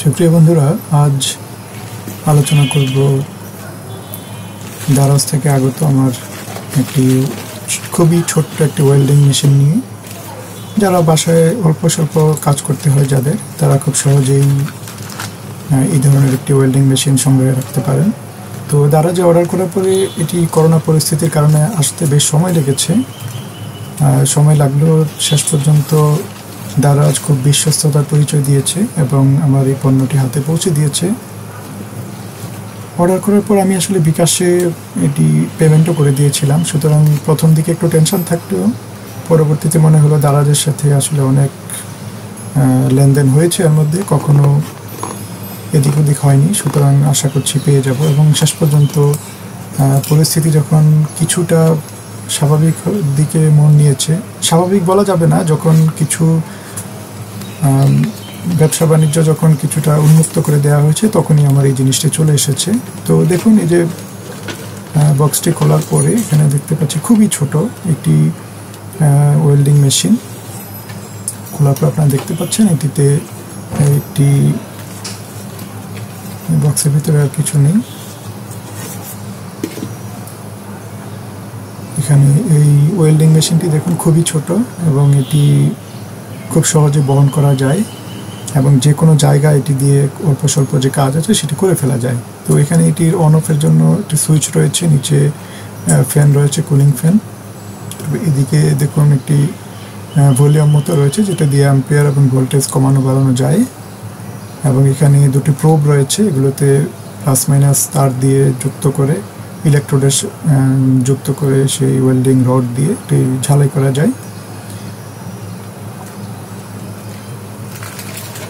सुप्रिय बंधुरा आज आलोचना करब दाराज थेके आगत आमार एकटी खुबई छोट्ट एकटी वेल्डिंग मेशिन निये। जारा बासाय अल्प स्वल्प काज करते हय जादेर, तारा खूब सहजेई एई धरनेर एकटी वेल्डिंग मेशिन संग्रहे राखते पारेन। तो दाराजे अर्डार करार परे एटी करोना परिस्थितिर कारणे आसते बेश समय लेगेछे। समय लागलेও शेष पर्यन्त दाराज खूब विश्वस्ततार परिचय दिएছে এবং আমার এই পণ্যটি হাতে পৌঁছে দিয়েছে। অর্ডার করার পর আমি আসলে বিকাশে এটি পেমেন্টও করে দিয়েছিলাম, সুতরাং প্রথম দিকে একটু টেনশন থাকলেও পরবর্তীতে মনে হলো দারাজের সাথে আসলে অনেক লেনদেন হয়েছে, এর মধ্যে কখনো এদিক ওদিক হয়নি, সুতরাং আশা করছি পেয়ে যাব। এবং শেষ পর্যন্ত পরিস্থিতি যখন কিছুটা স্বাভাবিক দিকে মন নিয়েছে, স্বাভাবিক বলা যাবে না, যখন কিছু ব্যবসা বাণিজ্য যখন কিছুটা উন্মুক্ত করে দেওয়া হয়েছে তখনই আমার এই জিনিসটা চলে এসেছে। তো দেখুন, এই যে বক্সটি খোলার পরে এখানে দেখতে পাচ্ছি খুবই ছোট একটি ওয়েল্ডিং মেশিন। খোলার পর আপনারা দেখতে পাচ্ছেন এটিতে একটি বক্সের ভিতরে আর কিছু নেই। এখানে এই ওয়েল্ডিং মেশিনটি দেখুন খুবই ছোট এবং এটি খুব সহজে বহন করা যায় এবং যে কোনো জায়গা এটি দিয়ে অল্প স্বল্প যে কাজ আছে সেটি করে ফেলা যায়। তো এখানে এটির অন অফের জন্য একটি সুইচ রয়েছে, নিচে ফ্যান রয়েছে, কুলিং ফ্যান। এদিকে দেখুন একটি ভলিউম মতো রয়েছে যেটা দিয়ে অ্যাম্পিয়ার এবং ভোল্টেজ কমানো বাড়ানো যায়, এবং এখানে দুটি প্রোব রয়েছে, এগুলোতে প্লাস মাইনাস তার দিয়ে যুক্ত করে ইলেকট্রোডের যুক্ত করে সেই ওয়েল্ডিং রড দিয়ে এটি ঝালাই করা যায়।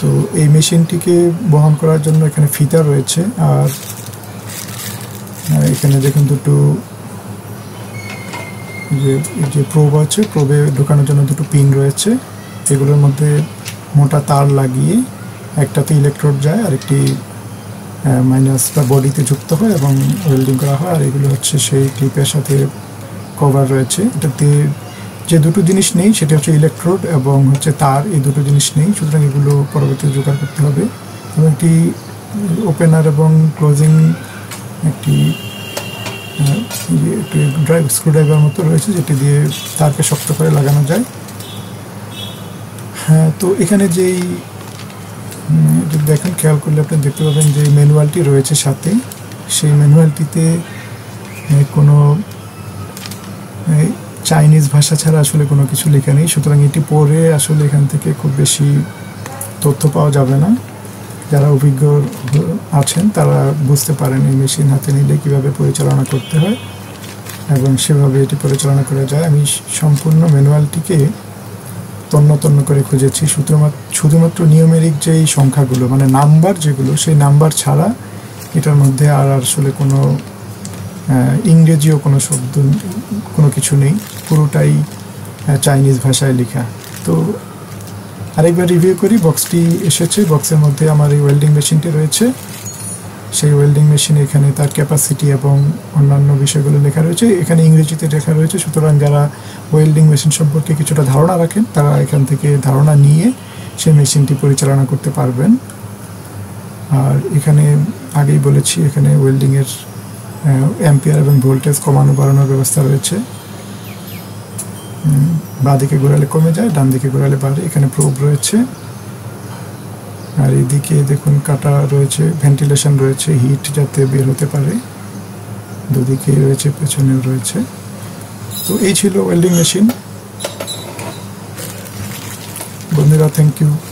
তো এই মেশিনটিকে বহন করার জন্য এখানে ফিতা রয়েছে, আর এখানে দেখুন দুটো যে প্রোব আছে, প্রোবে ঢোকানোর জন্য দুটো পিন রয়েছে। এগুলোর মধ্যে মোটা তার লাগিয়ে একটাতে ইলেকট্রোড যায়, আর একটি মাইনাস বা বডিতে যুক্ত হয় এবং ওয়েল্ডিং করা হয়। আর এগুলো হচ্ছে সেই ক্লিপের সাথে কভার রয়েছে। এটাতে যে দুটো জিনিস নেই সেটা হচ্ছে ইলেকট্রোড এবং হচ্ছে তার, এই দুটো জিনিস নেই, সুতরাং এগুলো পরবর্তীতে জোগাড় করতে হবে। এবং একটি ওপেনার এবং ক্লোজিং একটি স্ক্রুড্রাইভার মতো রয়েছে যেটি দিয়ে তারকে শক্ত করে লাগানো যায়। হ্যাঁ, তো এখানে যেই দেখেন খেয়াল করলে আপনি দেখতে পাবেন যে ম্যানুয়ালটি রয়েছে সাথে, সেই ম্যানুয়ালটিতে কোনো চাইনিজ ভাষা ছাড়া আসলে কোনো কিছু লেখা নেই, সুতরাং এটি পড়ে আসলে এখান থেকে খুব বেশি তথ্য পাওয়া যাবে না। যারা অভিজ্ঞ আছেন তারা বুঝতে পারেন এই মেশিন হাতে নিলে কীভাবে পরিচালনা করতে হয় এবং সেভাবে এটি পরিচালনা করা যায়। আমি সম্পূর্ণ ম্যানুয়ালটিকে তন্ন তন্ন করে খুঁজেছি, শুধুমাত্র নিউমেরিক যেই সংখ্যাগুলো মানে নাম্বার যেগুলো, সেই নাম্বার ছাড়া এটার মধ্যে আর আসলে কোনো ইংরেজিও কোনো শব্দ কোনো কিছু নেই, পুরোটাই চাইনিজ ভাষায় লেখা। তো আরেকবার রিভিউ করি, বক্সটি এসেছে, বক্সের মধ্যে আমার এই ওয়েল্ডিং মেশিনটি রয়েছে। সেই ওয়েল্ডিং মেশিন এখানে তার ক্যাপাসিটি এবং অন্যান্য বিষয়গুলো লেখা রয়েছে, এখানে ইংরেজিতে লেখা রয়েছে। সুতরাং যারা ওয়েল্ডিং মেশিন সম্পর্কে কিছুটা ধারণা রাখেন তারা এখান থেকে ধারণা নিয়ে সেই মেশিনটি পরিচালনা করতে পারবেন। আর এখানে আগেই বলেছি এখানে ওয়েল্ডিংয়ের অ্যাম্পিয়ার এবং ভোল্টেজ কমানো বাড়ানোর ব্যবস্থা রয়েছে। বাঁ দিকে ঘোরালে কমে যায়, ডান দিকে ঘোরালে বাড়ে। এখানে প্রোব রয়েছে, আর এদিকে দেখুন কাটা রয়েছে, ভেন্টিলেশন রয়েছে, হিট যাতে বের হতে পারে, দুদিকে রয়েছে, পেছনে রয়েছে। তো এই ছিল ওয়েল্ডিং মেশিন। বন্ধুরা, থ্যাংক ইউ।